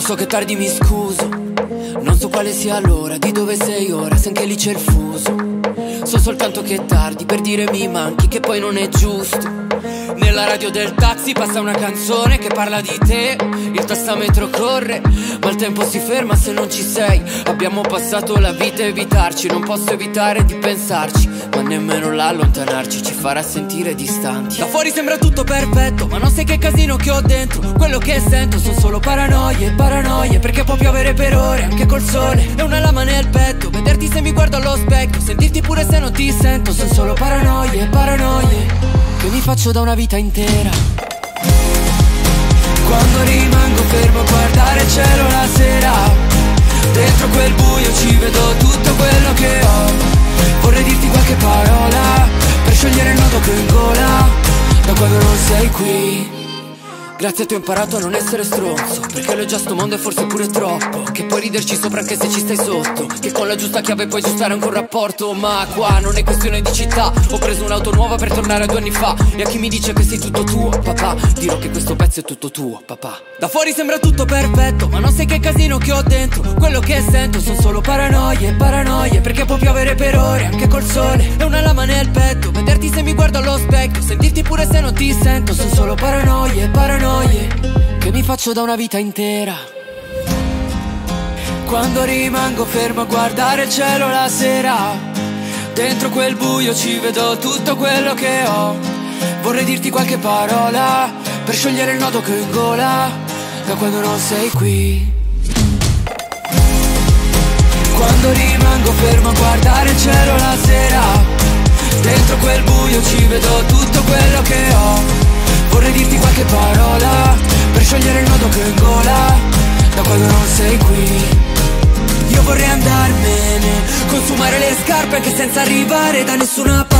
Lo so che tardi, mi scuso, non so quale sia l'ora, di dove sei ora, se anche lì c'è il fuso. So soltanto che è tardi per dire mi manchi, che poi non è giusto. Nella radio del taxi passa una canzone che parla di te. Il tassametro corre, ma il tempo si ferma se non ci sei. Abbiamo passato la vita a evitarci, non posso evitare di pensarci, ma nemmeno l'allontanarci ci farà sentire distanti. Da fuori sembra tutto perfetto, ma non sai che casino che ho dentro. Quello che sento sono solo paranoie, paranoie, perché può piovere per ore, anche col sole. È una lama nel petto, vederti se mi guardo allo specchio, sentirti pure se non ti sento. Sono solo paranoie, paranoie, che mi faccio da una vita intera. Quando rimango fermo a guardare il cielo la sera, dentro quel buio ci vedo tutto quello che ho. Vorrei dirti qualche parola per sciogliere il nodo che ho in gola da quando non sei qui. Grazie a te ho imparato a non essere stronzo, perché l'ho già sto mondo e forse pure troppo, che puoi riderci sopra anche se ci stai sotto, che con la giusta chiave puoi aggiustare anche un rapporto. Ma qua non è questione di città, ho preso un'auto nuova per tornare a 2 anni fa. E a chi mi dice che sei tutto tuo, papà, dirò che questo pezzo è tutto tuo, papà. Da fuori sembra tutto perfetto, ma non sai che casino che ho dentro. Quello che sento sono solo paranoie, paranoie, perché può piovere per ore, anche col sole. È una lama nel petto, vederti se mi guardo allo specchio, sentirti pure se non ti sento. Sono solo paranoie, paranoie, che mi faccio da una vita intera. Quando rimango fermo a guardare il cielo la sera, dentro quel buio ci vedo tutto quello che ho. Vorrei dirti qualche parola per sciogliere il nodo che ho in gola da quando non sei qui. Quando rimango fermo a guardare il cielo la sera, dentro quel buio ci vedo tutto quello che ho. Vorrei dirti qualche parola per sciogliere il nodo che ho in gola da quando non sei qui. Io vorrei andarmene, consumare le scarpe anche senza arrivare da nessuna parte.